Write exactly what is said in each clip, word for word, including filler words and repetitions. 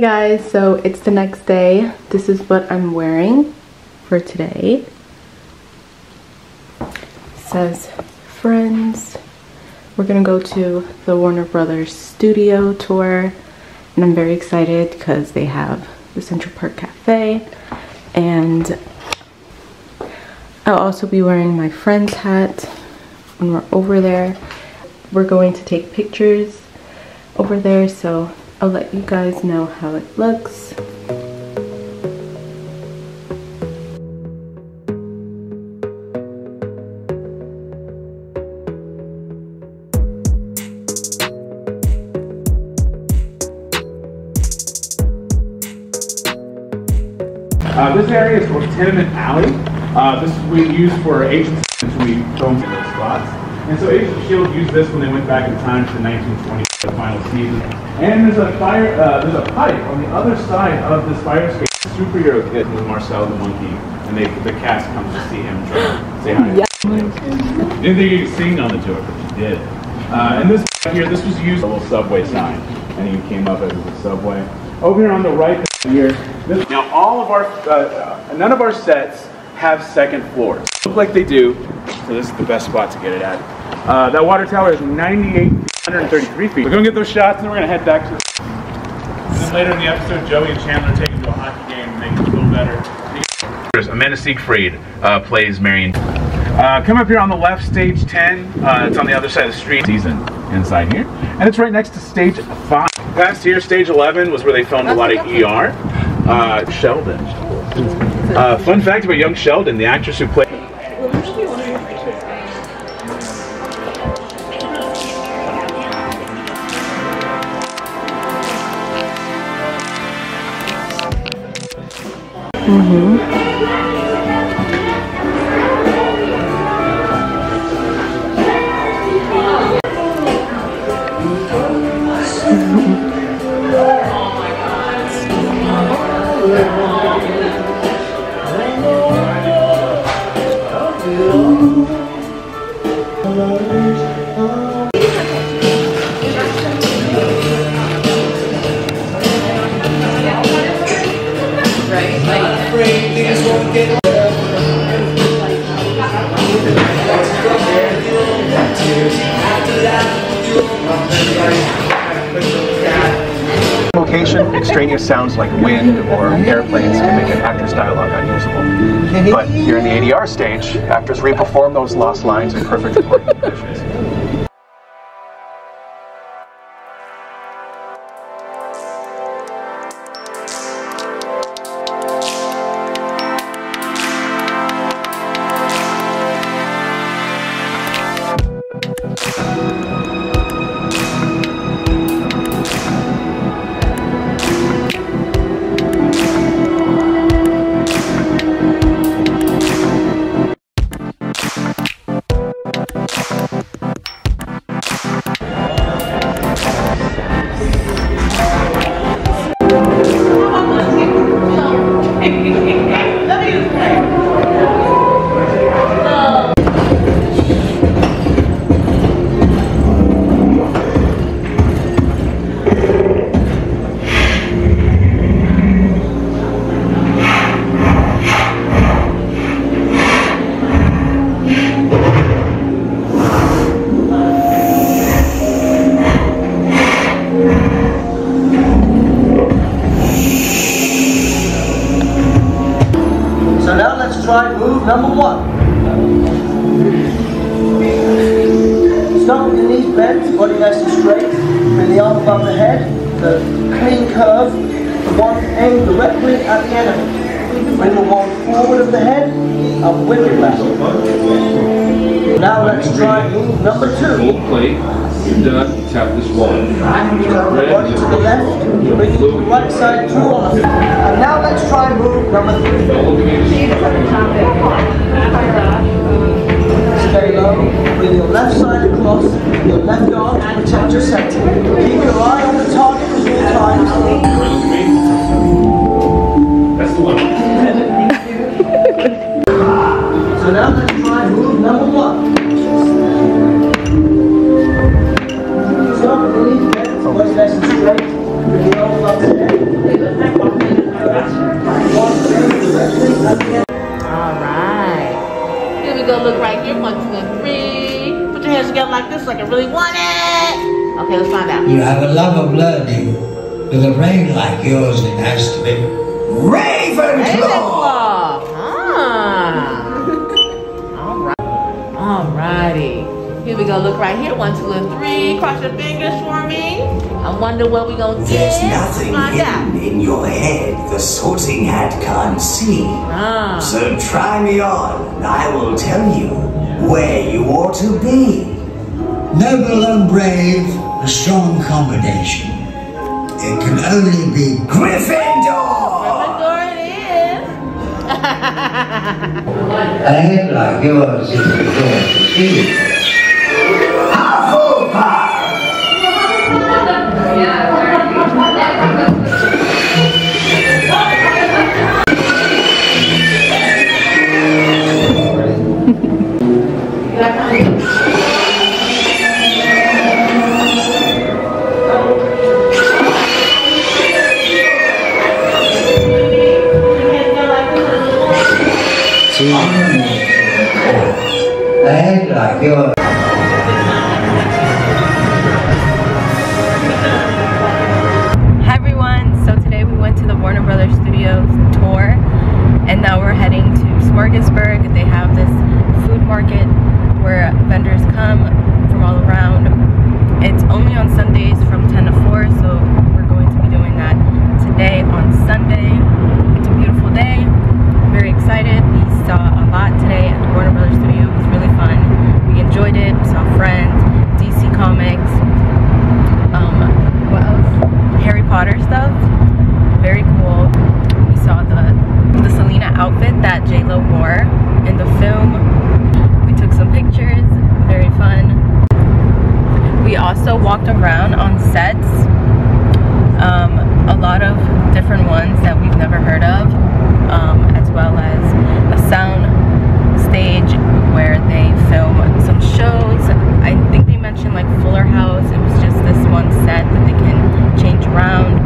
Hey guys, so it's the next day. This is what I'm wearing for today. It says friends. We're gonna go to the Warner Brothers Studio Tour, and I'm very excited because they have the Central Perk Cafe, and I'll also be wearing my friend's hat when we're over there. We're going to take pictures over there, so I'll let you guys know how it looks. Uh, this area is called Tenement Alley. Uh, this we use for Agents of Shield. We filmed in those spots. And so Agents of Shield used this when they went back in time to nineteen twenty. The final season. And there's a fire, uh, there's a pipe on the other side of this fire escape. Superhero kid with Marcel the monkey, and they, the cast comes to see him try to say hi. Yeah. Didn't think you could sing on the tour, but you did. Uh, and this here, this was used as a little subway sign, and he came up as a subway. Over here on the right here, this, now all of our, uh, none of our sets have second floors. Look like they do, so this is the best spot to get it at. Uh, that water tower is ninety-eight feet. one hundred thirty-three feet. We're going to get those shots and we're going to head back to the... And then later in the episode, Joey and Chandler take him to a hockey game and make him feel better. Amanda Seyfried uh, plays Marion. Uh, come up here on the left, stage ten. Uh, it's on the other side of the street. Season inside here. And it's right next to stage five. Past here, stage eleven was where they filmed a lot of E R. Uh, Sheldon. Uh, fun fact about Young Sheldon, the actress who played... Mm-hmm. Location, extraneous sounds like wind or airplanes can make an actor's dialogue unusable. But here in the A D R stage, actors reperform those lost lines in perfect recording conditions. Number one, start with the knees bent, body nice and straight, bring the arm above the head, the clean curve, the one aimed directly at the enemy. Bring the one forward of the head, and whip it back. Now let's try move number two. Full plate, you're done, tap this wall. Turn the body to the left, bring it to the right side, two on the and now let's try move number three. Stay low, bring your left side across, your left arm to protect your center. Keep your eye on the target at all times. That's the one. So now let's try move number one. Start with the knee bent, body nice and straight, bring the arms up to the head. like I really want it. Okay, let's find out. You have a love of learning with a brain like yours. It has to be Ravenclaw. Ravenclaw. Ah. All right. All righty. Here we go. Look right here. One, two, and three. Cross your fingers for me. I wonder what we gonna get. There's nothing hidden in your head the Sorting Hat can't see. Ah. So try me on, and I will tell you where you ought to be. Noble and brave, a strong combination. It can only be Gryffindor. Gryffindor it is. A head like yours is the door to see. Hi everyone, so today we went to the Warner Brothers Studio Tour and now we're heading to Smorgasburg. They have this food market where vendors come from all around. It's only on Sundays from ten to four, so we're going to be doing that today on Sunday. It's a beautiful day. I'm very excited. We saw a lot today at the Warner Brothers Studio. It was really fun. We enjoyed it. We saw Friends, D C Comics, um, what else? Harry Potter stuff. Very cool. We saw the, the Selena outfit that J Lo wore in the film. We took some pictures. Very fun. We also walked around on sets. Um, a lot of different ones that we've never heard of, um, as well as a sound stage where they film some shows. I think they mentioned like Fuller House. It was just this one set that they can change around.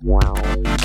Wow.